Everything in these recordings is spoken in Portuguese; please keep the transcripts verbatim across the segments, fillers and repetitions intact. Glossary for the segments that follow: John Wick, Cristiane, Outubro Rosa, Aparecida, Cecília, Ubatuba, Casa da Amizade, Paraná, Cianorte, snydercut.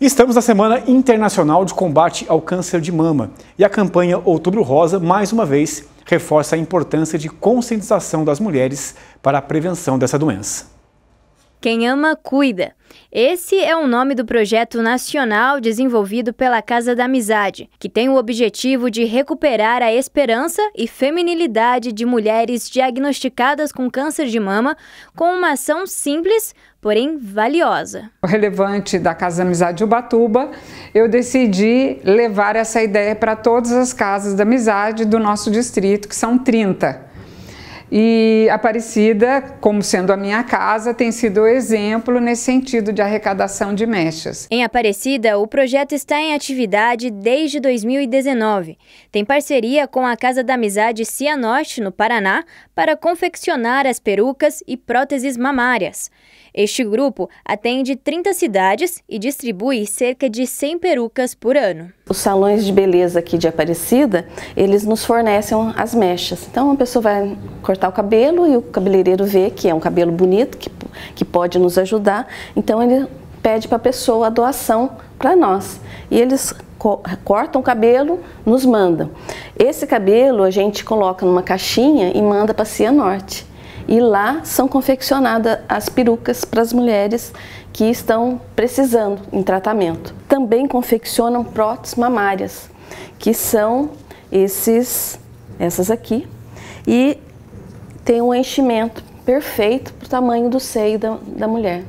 Estamos na Semana Internacional de Combate ao Câncer de Mama e a campanha Outubro Rosa, mais uma vez, reforça a importância de conscientização das mulheres para a prevenção dessa doença. Quem ama, cuida. Esse é o nome do projeto nacional desenvolvido pela Casa da Amizade, que tem o objetivo de recuperar a esperança e feminilidade de mulheres diagnosticadas com câncer de mama com uma ação simples, porém valiosa. Relevante da Casa da Amizade de Ubatuba, eu decidi levar essa ideia para todas as casas da amizade do nosso distrito, que são trinta. E Aparecida, como sendo a minha casa, tem sido o exemplo nesse sentido de arrecadação de mechas. Em Aparecida, o projeto está em atividade desde dois mil e dezenove. Tem parceria com a Casa da Amizade Cianorte, no Paraná, para confeccionar as perucas e próteses mamárias. Este grupo atende trinta cidades e distribui cerca de cem perucas por ano. Os salões de beleza aqui de Aparecida, eles nos fornecem as mechas. Então, a pessoa vai cortar o cabelo e o cabeleireiro vê que é um cabelo bonito, que, que pode nos ajudar. Então, ele pede para a pessoa a doação para nós. E eles co- cortam o cabelo, nos mandam. Esse cabelo a gente coloca numa caixinha e manda para a Cianorte. E lá são confeccionadas as perucas para as mulheres que estão precisando em tratamento. Também confeccionam próteses mamárias, que são esses, essas aqui, e tem um enchimento perfeito para o tamanho do seio da, da mulher.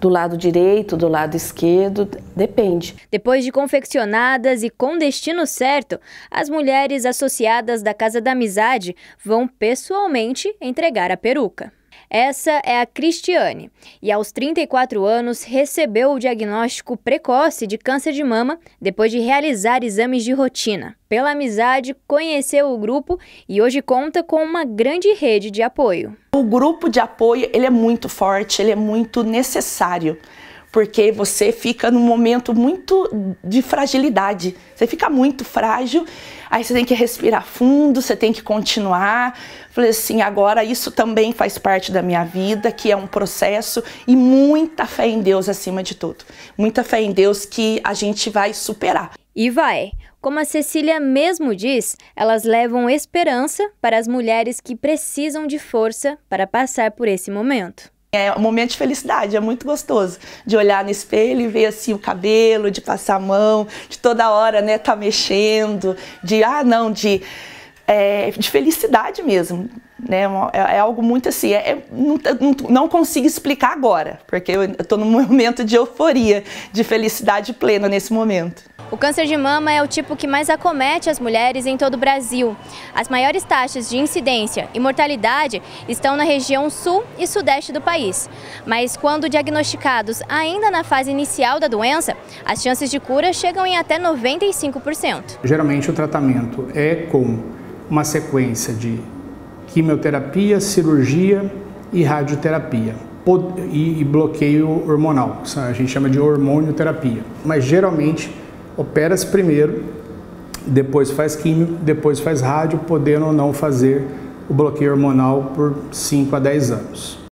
Do lado direito, do lado esquerdo, depende. Depois de confeccionadas e com destino certo, as mulheres associadas da Casa da Amizade vão pessoalmente entregar a peruca. Essa é a Cristiane e aos trinta e quatro anos recebeu o diagnóstico precoce de câncer de mama depois de realizar exames de rotina. Pela amizade, conheceu o grupo e hoje conta com uma grande rede de apoio. O grupo de apoio, ele é muito forte, ele é muito necessário, porque você fica num momento muito de fragilidade, você fica muito frágil, aí você tem que respirar fundo, você tem que continuar. Falei assim, agora isso também faz parte da minha vida, que é um processo, e muita fé em Deus acima de tudo, muita fé em Deus que a gente vai superar. E vai! Como a Cecília mesmo diz, elas levam esperança para as mulheres que precisam de força para passar por esse momento. É um momento de felicidade, é muito gostoso de olhar no espelho e ver assim o cabelo, de passar a mão, de toda hora, né, tá mexendo, de ah não, de, é, de felicidade mesmo, né? É, é algo muito assim, é, é, não, não, não consigo explicar agora, porque eu estou num momento de euforia, de felicidade plena nesse momento. O câncer de mama é o tipo que mais acomete as mulheres em todo o Brasil. As maiores taxas de incidência e mortalidade estão na região sul e sudeste do país. Mas quando diagnosticados ainda na fase inicial da doença, as chances de cura chegam em até noventa e cinco por cento. Geralmente o tratamento é com uma sequência de quimioterapia, cirurgia e radioterapia. E bloqueio hormonal, a gente chama de hormonioterapia. Mas geralmente opera-se primeiro, depois faz químio, depois faz rádio, podendo ou não fazer o bloqueio hormonal por cinco a dez anos.